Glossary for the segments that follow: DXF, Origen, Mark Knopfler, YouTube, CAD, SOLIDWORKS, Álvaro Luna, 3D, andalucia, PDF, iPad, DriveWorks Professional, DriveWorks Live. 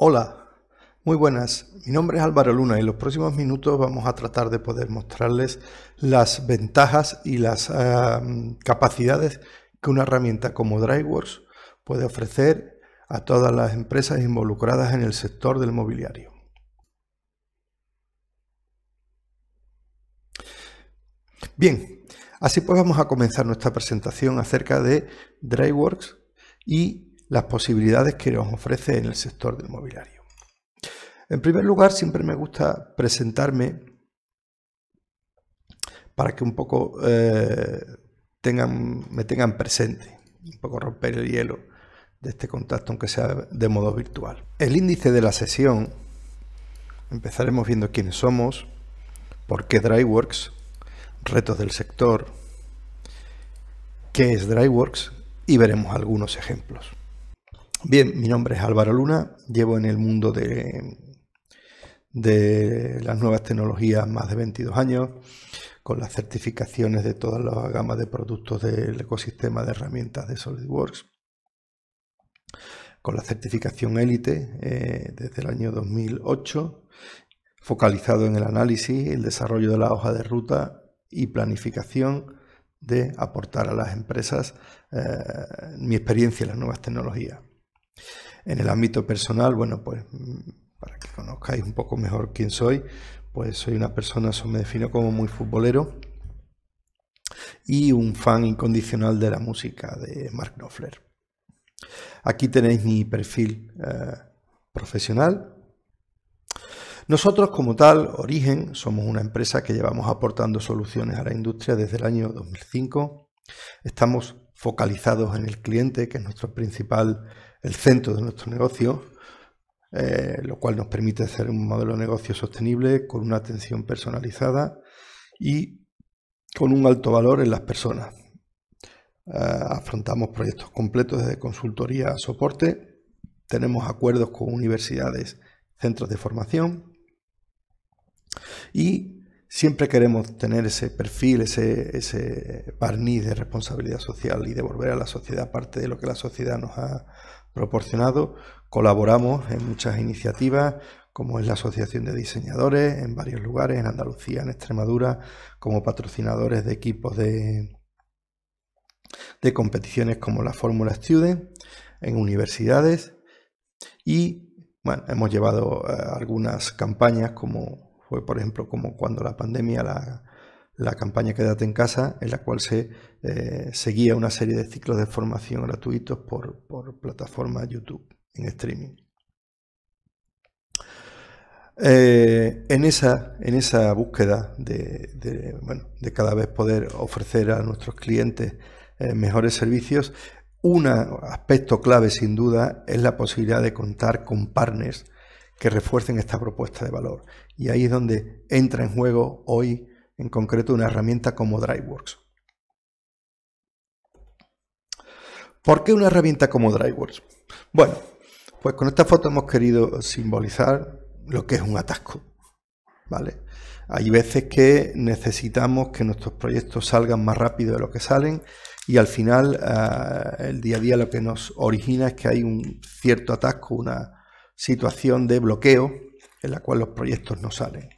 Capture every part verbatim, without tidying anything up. Hola, muy buenas. Mi nombre es Álvaro Luna y en los próximos minutos vamos a tratar de poder mostrarles las ventajas y las uh, capacidades que una herramienta como DriveWorks puede ofrecer a todas las empresas involucradas en el sector del mobiliario. Bien, así pues vamos a comenzar nuestra presentación acerca de DriveWorks y las posibilidades que nos ofrece en el sector del mobiliario. En primer lugar, siempre me gusta presentarme para que un poco eh, tengan, me tengan presente, un poco romper el hielo de este contacto, aunque sea de modo virtual. El índice de la sesión, empezaremos viendo quiénes somos, por qué DriveWorks, retos del sector, qué es DriveWorks y veremos algunos ejemplos. Bien, mi nombre es Álvaro Luna, llevo en el mundo de, de las nuevas tecnologías más de veintidós años, con las certificaciones de todas las gamas de productos del ecosistema de herramientas de SOLIDWORKS, con la certificación élite eh, desde el año dos mil ocho, focalizado en el análisis, el desarrollo de la hoja de ruta y planificación de aportar a las empresas eh, mi experiencia en las nuevas tecnologías. En el ámbito personal, bueno, pues para que conozcáis un poco mejor quién soy, pues soy una persona, eso me defino como muy futbolero y un fan incondicional de la música de Mark Knopfler. Aquí tenéis mi perfil eh, profesional. Nosotros como tal, Origen, somos una empresa que llevamos aportando soluciones a la industria desde el año dos mil cinco. Estamos focalizados en el cliente, que es nuestro principal, el centro de nuestro negocio, eh, lo cual nos permite hacer un modelo de negocio sostenible con una atención personalizada y con un alto valor en las personas. Eh, afrontamos proyectos completos desde consultoría a soporte, tenemos acuerdos con universidades, centros de formación y siempre queremos tener ese perfil, ese, ese barniz de responsabilidad social y devolver a la sociedad parte de lo que la sociedad nos ha proporcionado. Colaboramos en muchas iniciativas, como es la Asociación de Diseñadores, en varios lugares, en Andalucía, en Extremadura, como patrocinadores de equipos de, de competiciones como la Fórmula Student, en universidades y bueno, hemos llevado eh, algunas campañas, como fue por ejemplo como cuando la pandemia, la, la campaña Quédate en casa, en la cual se eh, seguía una serie de ciclos de formación gratuitos por, por plataforma YouTube en streaming. Eh, en, esa, en esa búsqueda de, de, bueno, de cada vez poder ofrecer a nuestros clientes eh, mejores servicios, un aspecto clave sin duda es la posibilidad de contar con partners que refuercen esta propuesta de valor. Y ahí es donde entra en juego hoy en concreto una herramienta como DriveWorks. ¿Por qué una herramienta como DriveWorks? Bueno, pues con esta foto hemos querido simbolizar lo que es un atasco, ¿vale? Hay veces que necesitamos que nuestros proyectos salgan más rápido de lo que salen y al final uh, el día a día lo que nos origina es que hay un cierto atasco, una situación de bloqueo en la cual los proyectos no salen.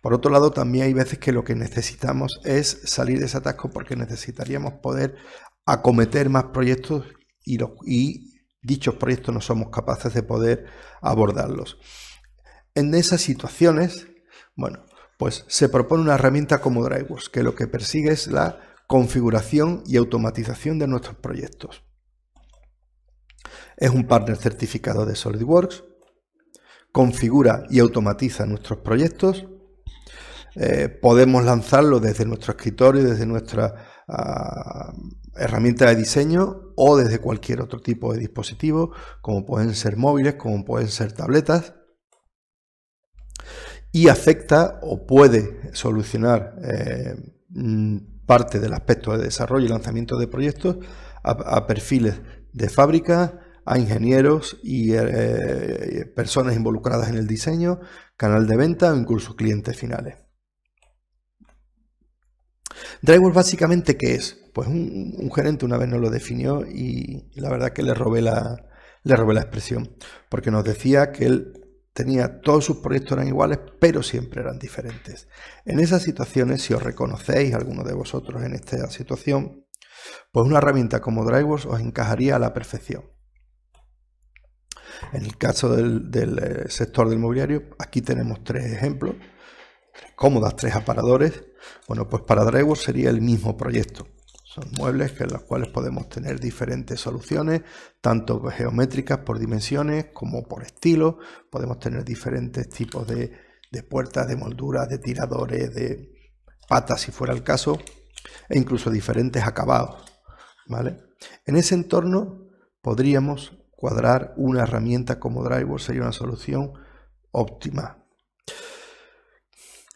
Por otro lado, también hay veces que lo que necesitamos es salir de ese atasco porque necesitaríamos poder acometer más proyectos y, los, y dichos proyectos no somos capaces de poder abordarlos. En esas situaciones, bueno, pues se propone una herramienta como DriveWorks que lo que persigue es la configuración y automatización de nuestros proyectos. Es un partner certificado de SolidWorks, configura y automatiza nuestros proyectos, eh, podemos lanzarlo desde nuestro escritorio, desde nuestra uh, herramienta de diseño o desde cualquier otro tipo de dispositivo, como pueden ser móviles, como pueden ser tabletas, y afecta o puede solucionar eh, parte del aspecto de desarrollo y lanzamiento de proyectos a, a perfiles de fábrica, a ingenieros y eh, personas involucradas en el diseño, canal de venta o incluso clientes finales. DriveWorks básicamente, ¿qué es? Pues un, un gerente una vez nos lo definió y la verdad que le robé la, le robé la expresión, porque nos decía que él tenía, todos sus proyectos eran iguales, pero siempre eran diferentes. En esas situaciones, si os reconocéis, alguno de vosotros en esta situación, pues una herramienta como DriveWorks os encajaría a la perfección. En el caso del, del sector del mobiliario, aquí tenemos tres ejemplos, tres cómodas, tres aparadores. Bueno, pues para DriveWorks sería el mismo proyecto. Son muebles en los cuales podemos tener diferentes soluciones, tanto geométricas por dimensiones como por estilo. Podemos tener diferentes tipos de, de puertas, de molduras, de tiradores, de patas si fuera el caso, e incluso diferentes acabados, ¿vale? En ese entorno podríamos cuadrar una herramienta como DriveWorks, sería una solución óptima.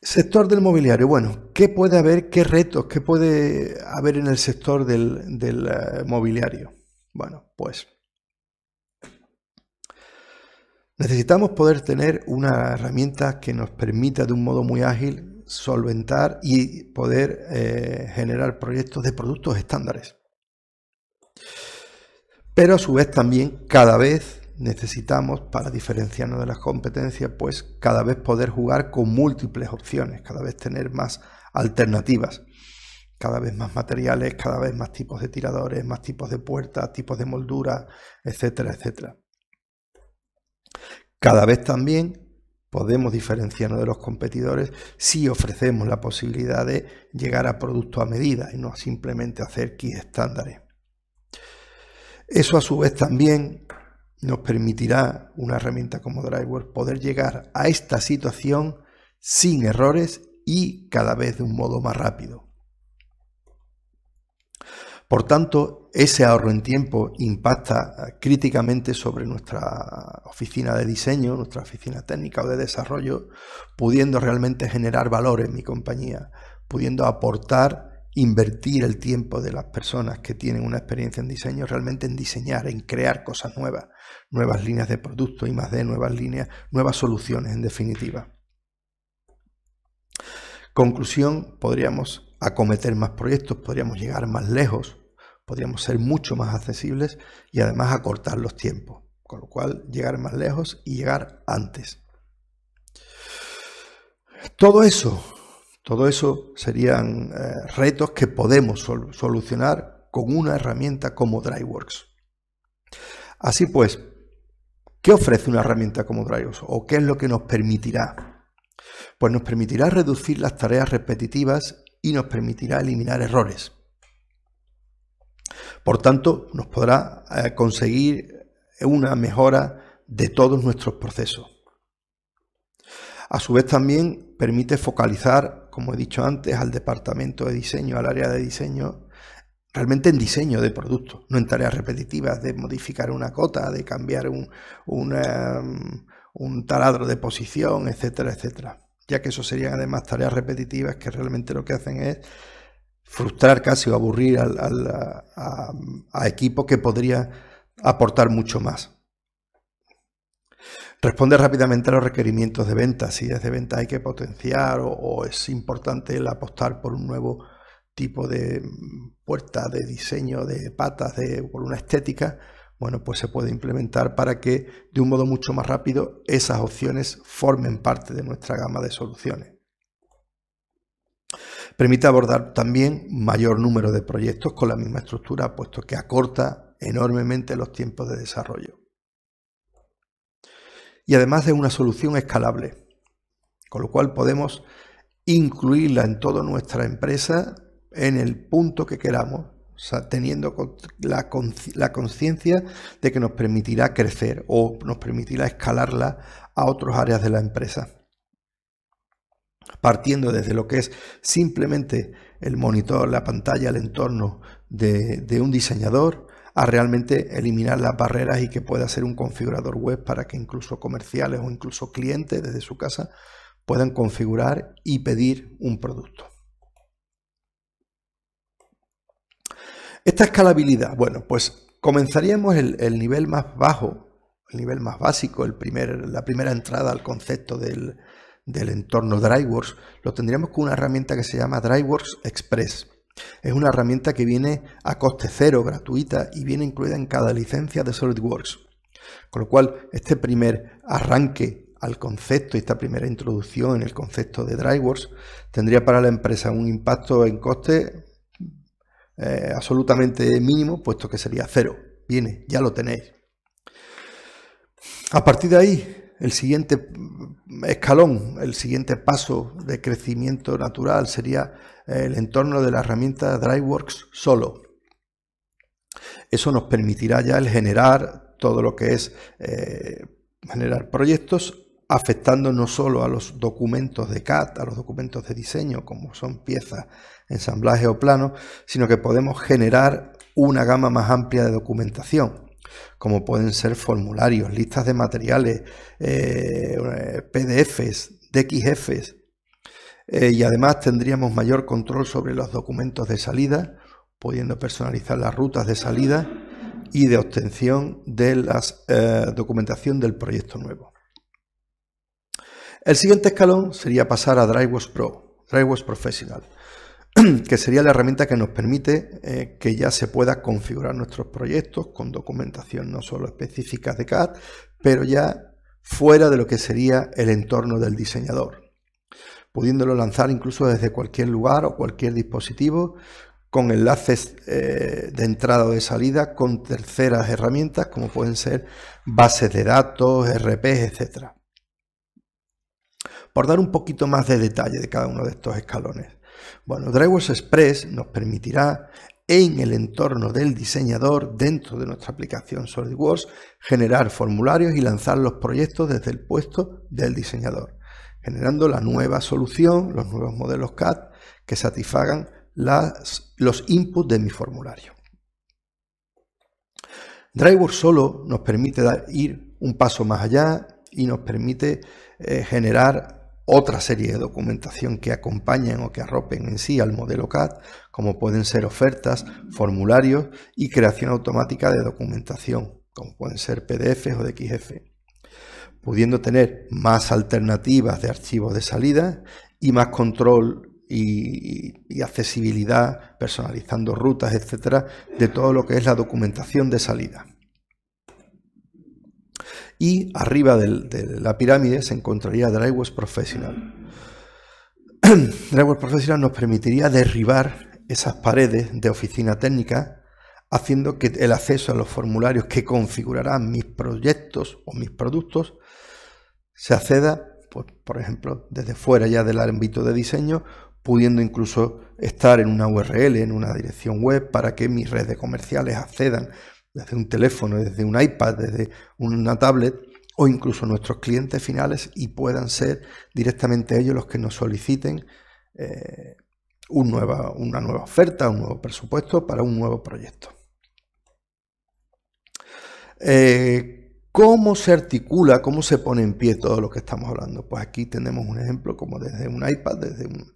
Sector del mobiliario. Bueno, ¿qué puede haber? ¿Qué retos? ¿Qué puede haber en el sector del, del uh, mobiliario? Bueno, pues necesitamos poder tener una herramienta que nos permita de un modo muy ágil solventar y poder eh, generar proyectos de productos estándares. Pero a su vez también cada vez necesitamos, para diferenciarnos de las competencias, pues cada vez poder jugar con múltiples opciones, cada vez tener más alternativas, cada vez más materiales, cada vez más tipos de tiradores, más tipos de puertas, tipos de molduras, etcétera, etcétera. Cada vez también podemos diferenciarnos de los competidores si ofrecemos la posibilidad de llegar a productos a medida y no simplemente hacer kits estándares. Eso a su vez también nos permitirá una herramienta como DriveWorks poder llegar a esta situación sin errores y cada vez de un modo más rápido. Por tanto, ese ahorro en tiempo impacta críticamente sobre nuestra oficina de diseño, nuestra oficina técnica o de desarrollo, pudiendo realmente generar valor en mi compañía, pudiendo aportar, invertir el tiempo de las personas que tienen una experiencia en diseño realmente en diseñar, en crear cosas nuevas, nuevas líneas de producto, I más D, nuevas líneas, nuevas soluciones en definitiva. Conclusión, podríamos acometer más proyectos, podríamos llegar más lejos, podríamos ser mucho más accesibles y además acortar los tiempos, con lo cual llegar más lejos y llegar antes. Todo eso Todo eso serían eh, retos que podemos sol solucionar con una herramienta como DriveWorks. Así pues, ¿qué ofrece una herramienta como DriveWorks? ¿O qué es lo que nos permitirá? Pues nos permitirá reducir las tareas repetitivas y nos permitirá eliminar errores. Por tanto, nos podrá eh, conseguir una mejora de todos nuestros procesos. A su vez también permite focalizar, como he dicho antes, al departamento de diseño, al área de diseño, realmente en diseño de productos, no en tareas repetitivas de modificar una cota, de cambiar un, un, um, un taladro de posición, etcétera, etcétera. Ya que eso serían además tareas repetitivas que realmente lo que hacen es frustrar casi o aburrir al, al, a, a equipo que podría aportar mucho más. Responde rápidamente a los requerimientos de venta. Si desde venta hay que potenciar o, o es importante el apostar por un nuevo tipo de puerta, de diseño, de patas, de, por una estética, bueno, pues se puede implementar para que de un modo mucho más rápido esas opciones formen parte de nuestra gama de soluciones. Permite abordar también mayor número de proyectos con la misma estructura, puesto que acorta enormemente los tiempos de desarrollo. Y además es una solución escalable, con lo cual podemos incluirla en toda nuestra empresa en el punto que queramos, o sea, teniendo la conciencia de que nos permitirá crecer o nos permitirá escalarla a otras áreas de la empresa. Partiendo desde lo que es simplemente el monitor, la pantalla, el entorno de, de un diseñador, a realmente eliminar las barreras y que pueda ser un configurador web para que incluso comerciales o incluso clientes desde su casa puedan configurar y pedir un producto. Esta escalabilidad, bueno, pues comenzaríamos el, el nivel más bajo, el nivel más básico, el primer, la primera entrada al concepto del, del entorno DriveWorks, lo tendríamos con una herramienta que se llama DriveWorks Express. Es una herramienta que viene a coste cero, gratuita, y viene incluida en cada licencia de SolidWorks. Con lo cual, este primer arranque al concepto y esta primera introducción en el concepto de DriveWorks tendría para la empresa un impacto en coste eh, absolutamente mínimo, puesto que sería cero. Viene, ya lo tenéis. A partir de ahí, el siguiente escalón, el siguiente paso de crecimiento natural sería el entorno de la herramienta DriveWorks solo. Eso nos permitirá ya el generar todo lo que es eh, generar proyectos, afectando no solo a los documentos de C A D, a los documentos de diseño, como son piezas, ensamblaje o planos, sino que podemos generar una gama más amplia de documentación, como pueden ser formularios, listas de materiales, eh, P D Fs, D X Fs, eh, y además tendríamos mayor control sobre los documentos de salida, pudiendo personalizar las rutas de salida y de obtención de la eh, documentación del proyecto nuevo. El siguiente escalón sería pasar a DriveWorks Pro, DriveWorks Professional, que sería la herramienta que nos permite eh, que ya se pueda configurar nuestros proyectos con documentación no solo específica de C A D, pero ya fuera de lo que sería el entorno del diseñador, pudiéndolo lanzar incluso desde cualquier lugar o cualquier dispositivo, con enlaces eh, de entrada o de salida, con terceras herramientas como pueden ser bases de datos, R Ps, etcétera. Por dar un poquito más de detalle de cada uno de estos escalones. Bueno, DriveWorks Express nos permitirá en el entorno del diseñador, dentro de nuestra aplicación SolidWorks, generar formularios y lanzar los proyectos desde el puesto del diseñador, generando la nueva solución, los nuevos modelos C A D que satisfagan las, los inputs de mi formulario. DriveWorks solo nos permite dar, ir un paso más allá y nos permite eh, generar otra serie de documentación que acompañan o que arropen en sí al modelo C A D, como pueden ser ofertas, formularios y creación automática de documentación, como pueden ser P D Fs o D X F, pudiendo tener más alternativas de archivos de salida y más control y, y accesibilidad, personalizando rutas, etcétera, de todo lo que es la documentación de salida. Y arriba del, de la pirámide se encontraría DriveWorks Professional. DriveWorks Professional nos permitiría derribar esas paredes de oficina técnica, haciendo que el acceso a los formularios que configurarán mis proyectos o mis productos se acceda, pues, por ejemplo, desde fuera ya del ámbito de diseño, pudiendo incluso estar en una U R L, en una dirección web, para que mis redes comerciales accedan desde un teléfono, desde un iPad, desde una tablet o incluso nuestros clientes finales, y puedan ser directamente ellos los que nos soliciten eh, un nueva, una nueva oferta, un nuevo presupuesto para un nuevo proyecto. Eh, ¿Cómo se articula, cómo se pone en pie todo lo que estamos hablando? Pues aquí tenemos un ejemplo como desde un iPad, desde un,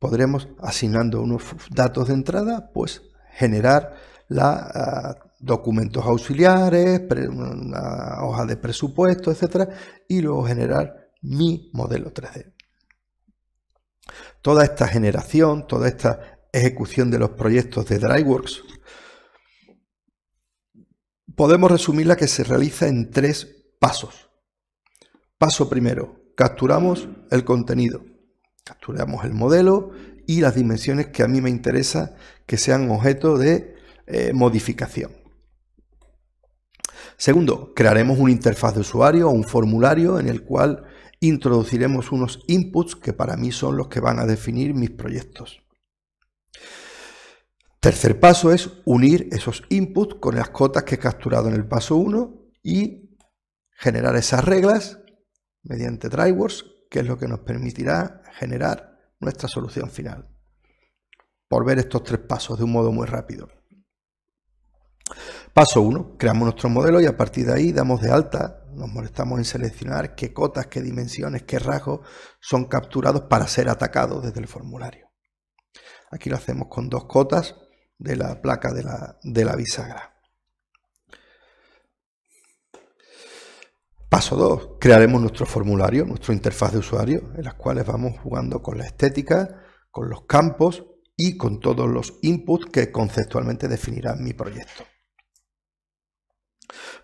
podremos, asignando unos datos de entrada, pues generar la, uh, documentos auxiliares, pre, una hoja de presupuesto, etcétera, y luego generar mi modelo tres D. Toda esta generación, toda esta ejecución de los proyectos de DriveWorks, podemos resumirla que se realiza en tres pasos. Paso primero, capturamos el contenido, capturamos el modelo y las dimensiones que a mí me interesa que sean objeto de Eh, modificación. Segundo, crearemos una interfaz de usuario o un formulario en el cual introduciremos unos inputs que para mí son los que van a definir mis proyectos. Tercer paso es unir esos inputs con las cotas que he capturado en el paso uno y generar esas reglas mediante DriveWorks, que es lo que nos permitirá generar nuestra solución final. Por ver estos tres pasos de un modo muy rápido. Paso uno, creamos nuestro modelo y a partir de ahí damos de alta, nos molestamos en seleccionar qué cotas, qué dimensiones, qué rasgos son capturados para ser atacados desde el formulario. Aquí lo hacemos con dos cotas de la placa de la, de la bisagra. Paso dos, crearemos nuestro formulario, nuestra interfaz de usuario, en las cuales vamos jugando con la estética, con los campos y con todos los inputs que conceptualmente definirán mi proyecto.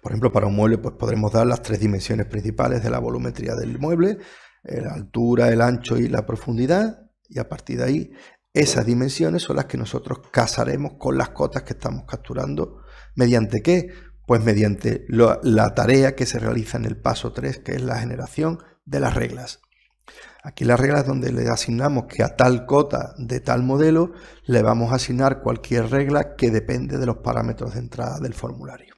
Por ejemplo, para un mueble pues podremos dar las tres dimensiones principales de la volumetría del mueble, la altura, el ancho y la profundidad, y a partir de ahí esas dimensiones son las que nosotros casaremos con las cotas que estamos capturando. ¿Mediante qué? Pues mediante lo, la tarea que se realiza en el paso tres, que es la generación de las reglas. Aquí las reglas donde le asignamos que a tal cota de tal modelo le vamos a asignar cualquier regla que depende de los parámetros de entrada del formulario.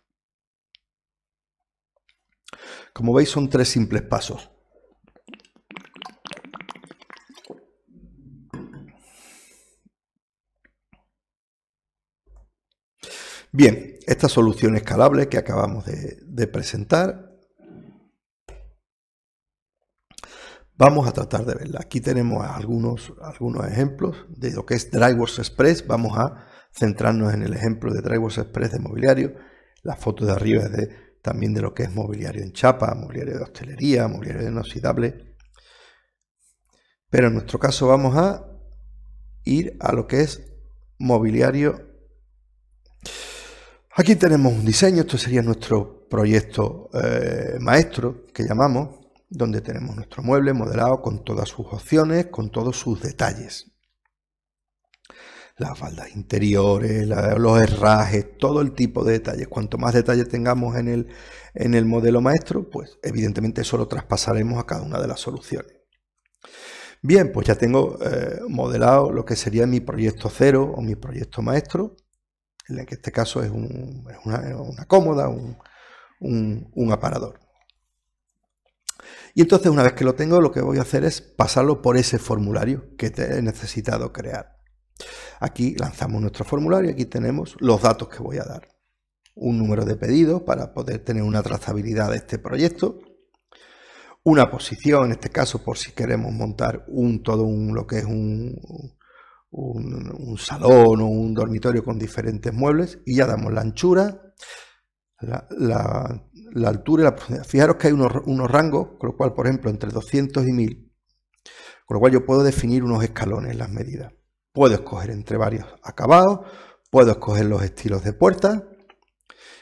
Como veis, son tres simples pasos. Bien, esta solución escalable que acabamos de, de presentar, vamos a tratar de verla. Aquí tenemos algunos, algunos ejemplos de lo que es DriveWorks Express. Vamos a centrarnos en el ejemplo de DriveWorks Express de mobiliario. La foto de arriba es de, también de lo que es mobiliario en chapa, mobiliario de hostelería, mobiliario inoxidable. Pero en nuestro caso vamos a ir a lo que es mobiliario. Aquí tenemos un diseño, esto sería nuestro proyecto eh, maestro, que llamamos, donde tenemos nuestro mueble modelado con todas sus opciones, con todos sus detalles. Las baldas interiores, la, los herrajes, todo el tipo de detalles. Cuanto más detalles tengamos en el, en el modelo maestro, pues evidentemente eso lo traspasaremos a cada una de las soluciones. Bien, pues ya tengo eh, modelado lo que sería mi proyecto cero o mi proyecto maestro, en el que este caso es, un, es una, una cómoda, un, un, un aparador. Y entonces, una vez que lo tengo, lo que voy a hacer es pasarlo por ese formulario que te he necesitado crear. Aquí lanzamos nuestro formulario, aquí tenemos los datos que voy a dar. Un número de pedidos para poder tener una trazabilidad de este proyecto. Una posición, en este caso, por si queremos montar un todo un, lo que es un... Un, un salón o un dormitorio con diferentes muebles, y ya damos la anchura, la, la, la altura y la profundidad. Fijaros que hay unos, unos rangos, con lo cual, por ejemplo, entre doscientos y mil, con lo cual yo puedo definir unos escalones, las medidas. Puedo escoger entre varios acabados, puedo escoger los estilos de puerta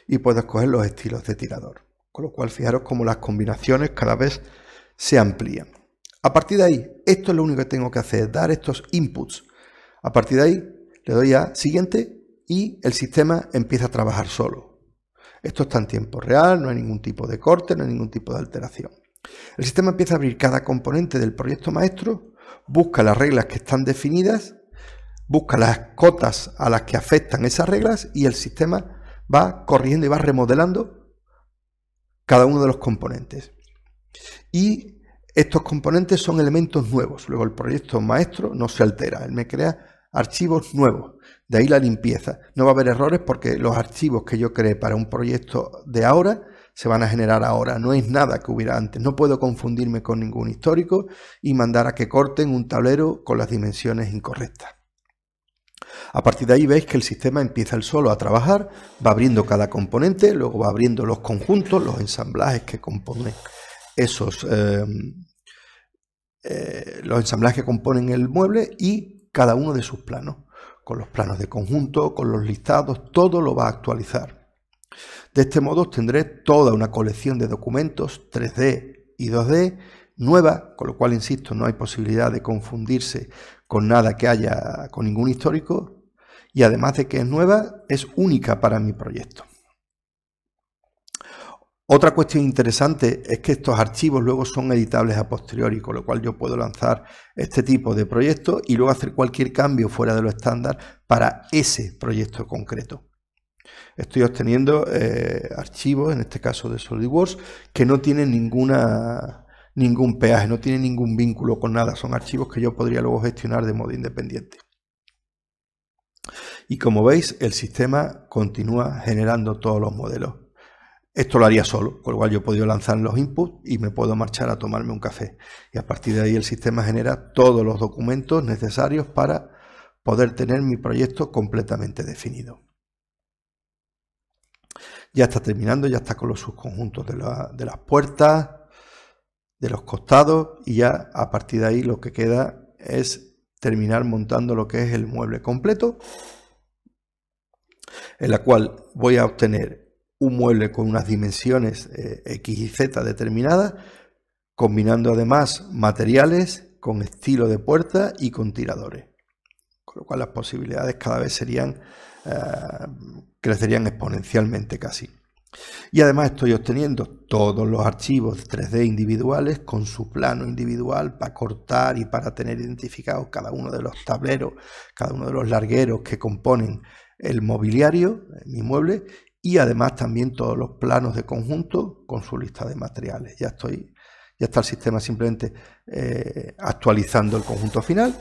y puedo escoger los estilos de tirador. Con lo cual, fijaros cómo las combinaciones cada vez se amplían. A partir de ahí, esto es lo único que tengo que hacer, dar estos inputs. A partir de ahí le doy a siguiente y el sistema empieza a trabajar solo. Esto está en tiempo real, no hay ningún tipo de corte, no hay ningún tipo de alteración. El sistema empieza a abrir cada componente del proyecto maestro, busca las reglas que están definidas, busca las cotas a las que afectan esas reglas y el sistema va corrigiendo y va remodelando cada uno de los componentes. Y estos componentes son elementos nuevos. Luego el proyecto maestro no se altera, él me crea archivos nuevos, de ahí la limpieza. No va a haber errores porque los archivos que yo creé para un proyecto de ahora se van a generar ahora, no es nada que hubiera antes. No puedo confundirme con ningún histórico y mandar a que corten un tablero con las dimensiones incorrectas. A partir de ahí veis que el sistema empieza él solo a trabajar, va abriendo cada componente, luego va abriendo los conjuntos, los ensamblajes que componen esos eh, eh, los ensamblajes que componen el mueble y cada uno de sus planos, con los planos de conjunto, con los listados, todo lo va a actualizar. De este modo obtendré toda una colección de documentos tres D y dos D nueva, con lo cual, insisto, no hay posibilidad de confundirse con nada que haya, con ningún histórico, y además de que es nueva, es única para mi proyecto. Otra cuestión interesante es que estos archivos luego son editables a posteriori, con lo cual yo puedo lanzar este tipo de proyectos y luego hacer cualquier cambio fuera de lo estándar para ese proyecto concreto. Estoy obteniendo eh, archivos, en este caso de SolidWorks, que no tienen ninguna, ningún peaje, no tienen ningún vínculo con nada. Son archivos que yo podría luego gestionar de modo independiente. Y como veis, el sistema continúa generando todos los modelos. Esto lo haría solo, con lo cual yo he podido lanzar los inputs y me puedo marchar a tomarme un café. Y a partir de ahí el sistema genera todos los documentos necesarios para poder tener mi proyecto completamente definido. Ya está terminando, ya está con los subconjuntos de, la, de las puertas, de los costados, y ya a partir de ahí lo que queda es terminar montando lo que es el mueble completo, en la cual voy a obtener un mueble con unas dimensiones eh, X y Z determinadas, combinando además materiales con estilo de puerta y con tiradores. Con lo cual las posibilidades cada vez serían, eh, crecerían exponencialmente casi. Y además estoy obteniendo todos los archivos tres D individuales con su plano individual para cortar y para tener identificados cada uno de los tableros, cada uno de los largueros que componen el mobiliario, mi mueble, y además también todos los planos de conjunto con su lista de materiales. Ya estoy, ya está el sistema simplemente eh, actualizando el conjunto final.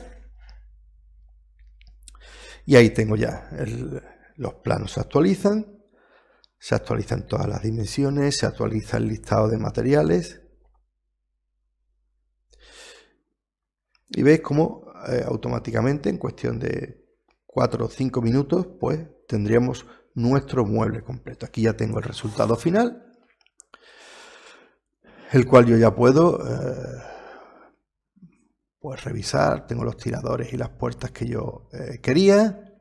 Y ahí tengo ya el, los planos se actualizan. Se actualizan todas las dimensiones, se actualiza el listado de materiales. Y veis cómo eh, automáticamente, en cuestión de cuatro o cinco minutos, pues tendríamos nuestro mueble completo. Aquí ya tengo el resultado final, el cual yo ya puedo eh, pues revisar. Tengo los tiradores y las puertas que yo eh, quería.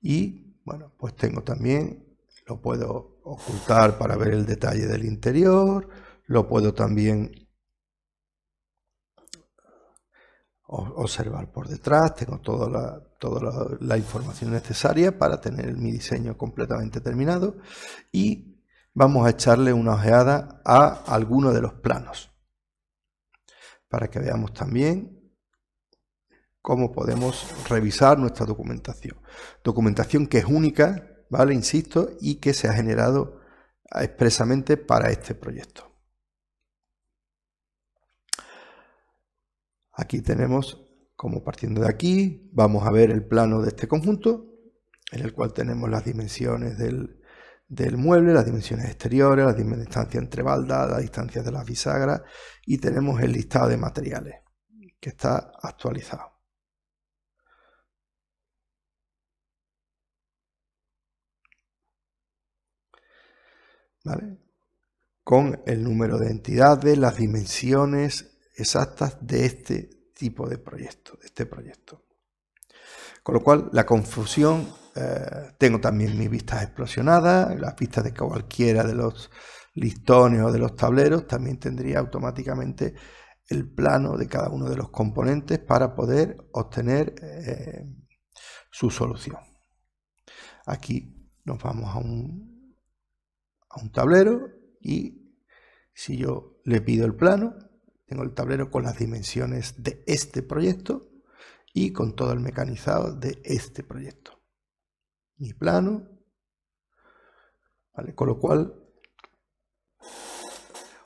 Y bueno, pues tengo también... Lo puedo ocultar para ver el detalle del interior, lo puedo también observar por detrás, tengo toda la, toda la, la información necesaria para tener mi diseño completamente terminado y vamos a echarle una ojeada a alguno de los planos para que veamos también cómo podemos revisar nuestra documentación. Documentación que es única, ¿vale? Insisto, y que se ha generado expresamente para este proyecto. Aquí tenemos, como partiendo de aquí, vamos a ver el plano de este conjunto, en el cual tenemos las dimensiones del, del mueble, las dimensiones exteriores, las distancias entre baldas, las distancias de las bisagras, y tenemos el listado de materiales, que está actualizado. ¿Vale? Con el número de entidades, las dimensiones exactas de este tipo de proyecto, de este proyecto. Con lo cual, la confusión, eh, tengo también mis vistas explosionadas, las vistas de cualquiera de los listones o de los tableros, también tendría automáticamente el plano de cada uno de los componentes para poder obtener eh, su solución. Aquí nos vamos a un... a un tablero y si yo le pido el plano, tengo el tablero con las dimensiones de este proyecto y con todo el mecanizado de este proyecto. Mi plano, ¿vale? Con lo cual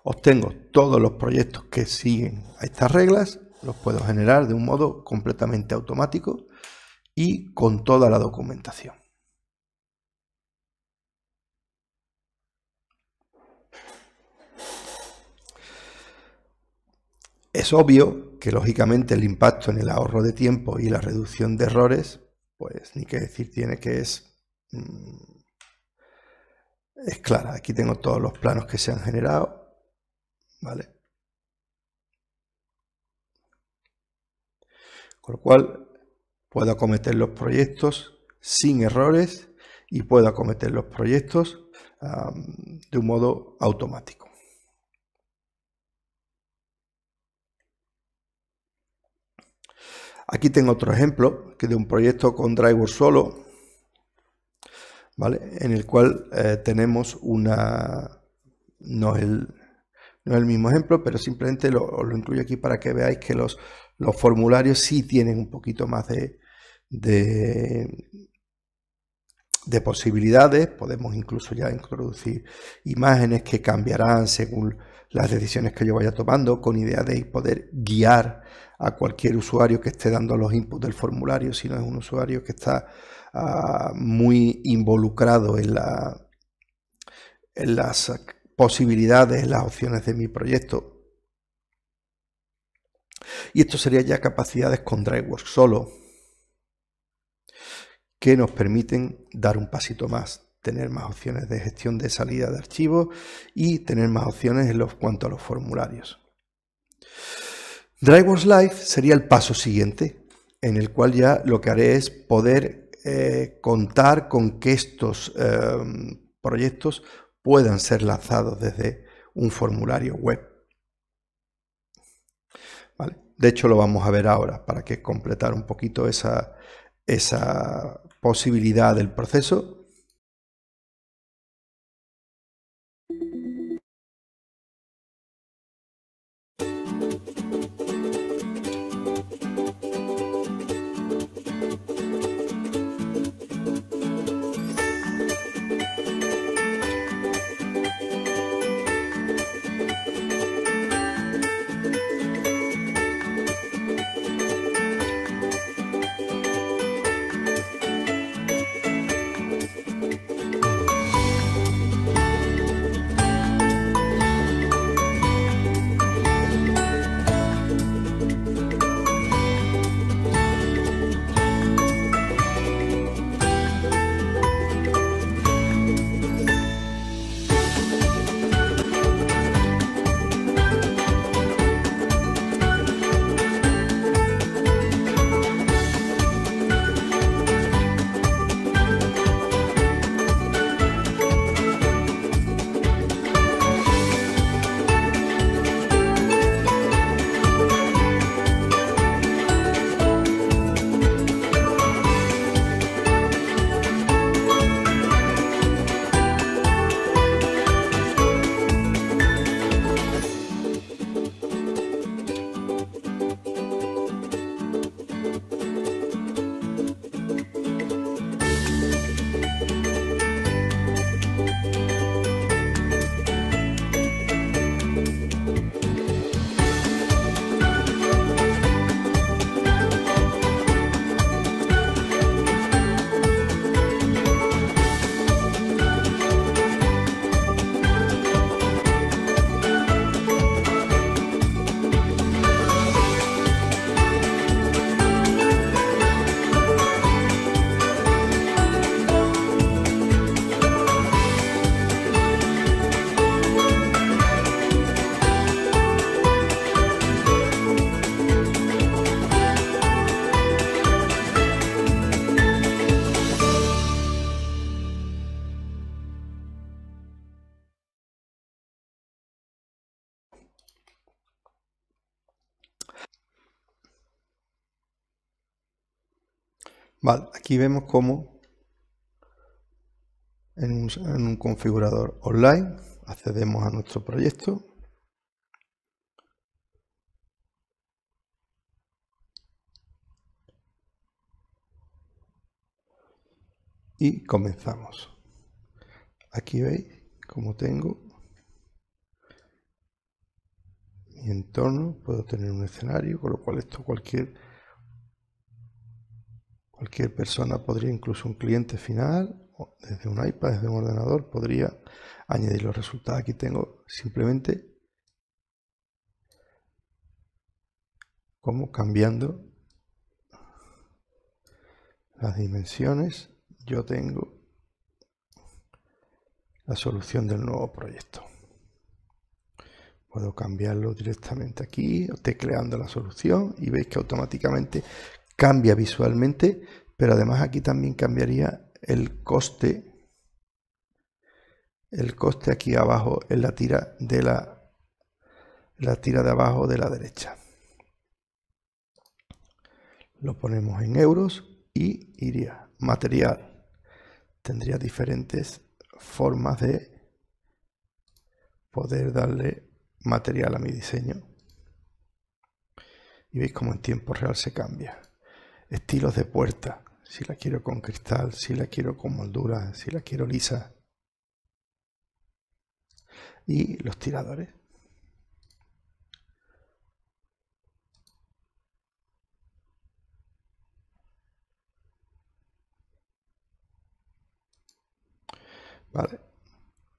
obtengo todos los proyectos que siguen a estas reglas, los puedo generar de un modo completamente automático y con toda la documentación. Es obvio que lógicamente el impacto en el ahorro de tiempo y la reducción de errores, pues ni qué decir tiene que es, es clara. Aquí tengo todos los planos que se han generado, ¿vale? Con lo cual puedo acometer los proyectos sin errores y puedo acometer los proyectos um, de un modo automático. Aquí tengo otro ejemplo que de un proyecto con DriveWorks solo, ¿vale? En el cual eh, tenemos una... No es, el, no es el mismo ejemplo, pero simplemente lo, lo incluyo aquí para que veáis que los, los formularios sí tienen un poquito más de, de, de posibilidades. Podemos incluso ya introducir imágenes que cambiarán según las decisiones que yo vaya tomando, con idea de poder guiar a cualquier usuario que esté dando los inputs del formulario, si no es un usuario que está uh, muy involucrado en, la, en las posibilidades, en las opciones de mi proyecto. Y esto sería ya capacidades con DriveWorks solo, que nos permiten dar un pasito más, tener más opciones de gestión de salida de archivos y tener más opciones en los, cuanto a los formularios. DriveWorks Live sería el paso siguiente, en el cual ya lo que haré es poder eh, contar con que estos eh, proyectos puedan ser lanzados desde un formulario web. Vale. De hecho, lo vamos a ver ahora para que completar un poquito esa, esa posibilidad del proceso. Vale, aquí vemos cómo en un, en un configurador online accedemos a nuestro proyecto. Y comenzamos. Aquí veis cómo tengo mi entorno. Puedo tener un escenario, con lo cual esto cualquier... Cualquier persona podría, incluso un cliente final, desde un iPad, desde un ordenador, podría añadir los resultados. Aquí tengo simplemente como cambiando las dimensiones, yo tengo la solución del nuevo proyecto. Puedo cambiarlo directamente aquí, tecleando la solución, y veis que automáticamente cambia visualmente, pero además aquí también cambiaría el coste, el coste aquí abajo en la tira de la, la tira de abajo de la derecha. Lo ponemos en euros y iría material. Tendría diferentes formas de poder darle material a mi diseño. Y veis cómo en tiempo real se cambia. Estilos de puerta, si la quiero con cristal, si la quiero con moldura, si la quiero lisa. Y los tiradores. Vale.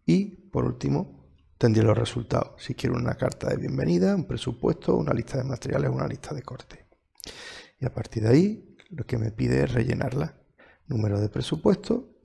Y por último tendría los resultados. Si quiero una carta de bienvenida, un presupuesto, una lista de materiales, una lista de corte. Y a partir de ahí, lo que me pide es rellenarla. Número de presupuesto.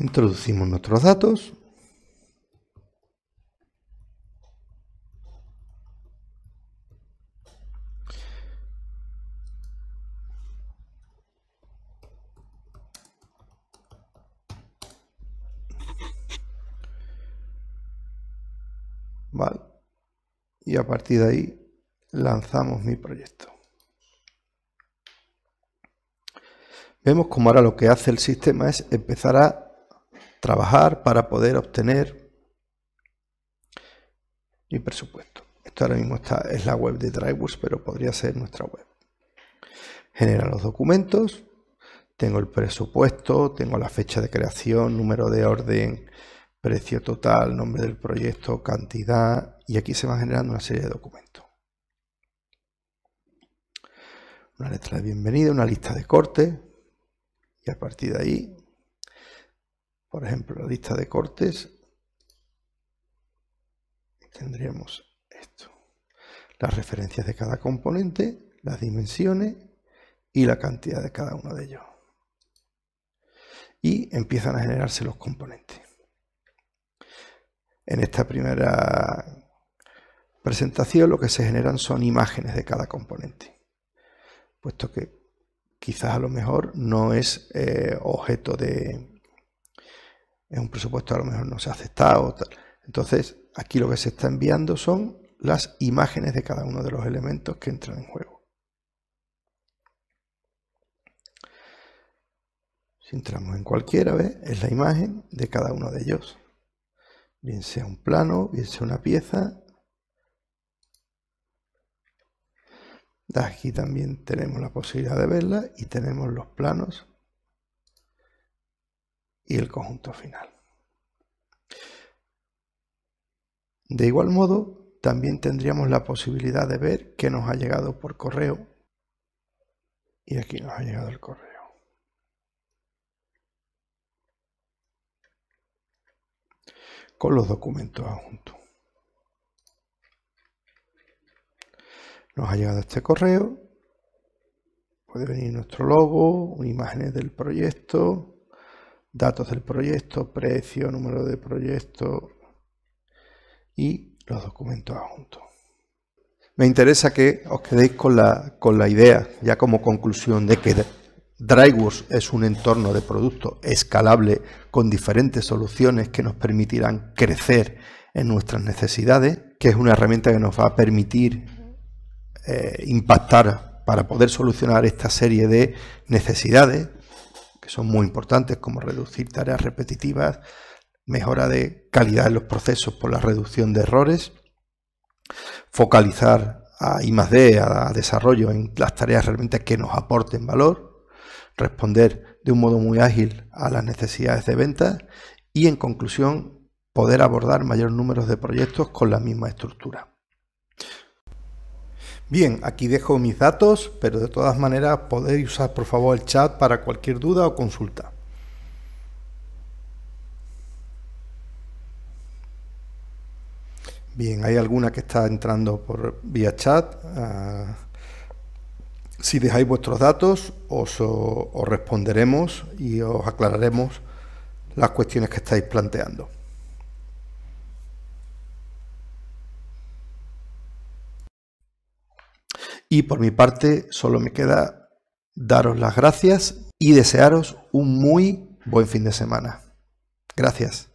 Introducimos nuestros datos. Vale. Y a partir de ahí lanzamos mi proyecto. Vemos como ahora lo que hace el sistema es empezar a trabajar para poder obtener mi presupuesto. Esto ahora mismo está, es la web de DriveWorks, pero podría ser nuestra web. Genera los documentos, tengo el presupuesto, tengo la fecha de creación, número de orden, precio total, nombre del proyecto, cantidad, y aquí se va generando una serie de documentos. Una letra de bienvenida, una lista de cortes, y a partir de ahí, por ejemplo, la lista de cortes, tendríamos esto, las referencias de cada componente, las dimensiones y la cantidad de cada uno de ellos. Y empiezan a generarse los componentes. En esta primera presentación lo que se generan son imágenes de cada componente, puesto que quizás a lo mejor no es eh, objeto de... es un presupuesto a lo mejor no se ha aceptado. Tal. Entonces, aquí lo que se está enviando son las imágenes de cada uno de los elementos que entran en juego. Si entramos en cualquiera, ¿ves? Es la imagen de cada uno de ellos. Bien sea un plano, bien sea una pieza. Aquí también tenemos la posibilidad de verla y tenemos los planos y el conjunto final. De igual modo, también tendríamos la posibilidad de ver qué nos ha llegado por correo. Y aquí nos ha llegado el correo. Con los documentos adjuntos. Nos ha llegado este correo. Puede venir nuestro logo, imágenes del proyecto, datos del proyecto, precio, número de proyecto y los documentos adjuntos. Me interesa que os quedéis con la, con la idea, ya como conclusión, de que DriveWorks es un entorno de producto escalable con diferentes soluciones que nos permitirán crecer en nuestras necesidades, que es una herramienta que nos va a permitir eh, impactar para poder solucionar esta serie de necesidades, son muy importantes, como reducir tareas repetitivas, mejora de calidad en los procesos por la reducción de errores, focalizar a I más D, a desarrollo, en las tareas realmente que nos aporten valor, responder de un modo muy ágil a las necesidades de ventas y, en conclusión, poder abordar mayor número de proyectos con la misma estructura. Bien, aquí dejo mis datos, pero de todas maneras podéis usar por favor el chat para cualquier duda o consulta. Bien, hay alguna que está entrando por vía chat. Uh, si dejáis vuestros datos, os, os responderemos y os aclararemos las cuestiones que estáis planteando. Y por mi parte, solo me queda daros las gracias y desearos un muy buen fin de semana. Gracias.